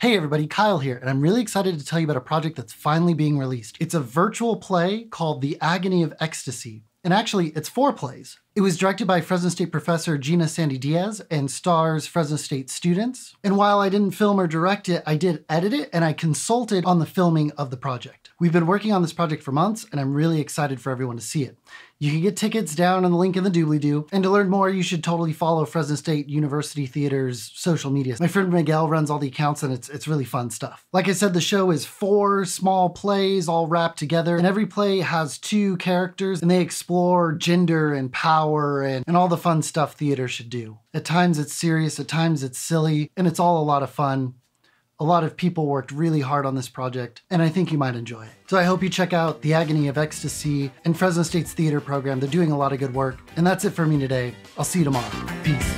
Hey everybody, Kyle here, and I'm really excited to tell you about a project that's finally being released. It's a virtual play called The Agony of Ecstasy, and actually, it's 4 plays. It was directed by Fresno State professor Gina Sandy Diaz and stars Fresno State students. And while I didn't film or direct it, I did edit it, and I consulted on the filming of the project. We've been working on this project for months, and I'm really excited for everyone to see it. You can get tickets down on the link in the doobly-doo. And to learn more, you should totally follow Fresno State University Theater's social media. My friend Miguel runs all the accounts, and it's really fun stuff. Like I said, the show is 4 small plays all wrapped together, and every play has 2 characters, and they explore gender and power and all the fun stuff theater should do. At times it's serious, at times it's silly, and it's all a lot of fun. A lot of people worked really hard on this project, and I think you might enjoy it. So I hope you check out The Agony of Ecstasy and Fresno State's theater program. They're doing a lot of good work. And that's it for me today. I'll see you tomorrow. Peace.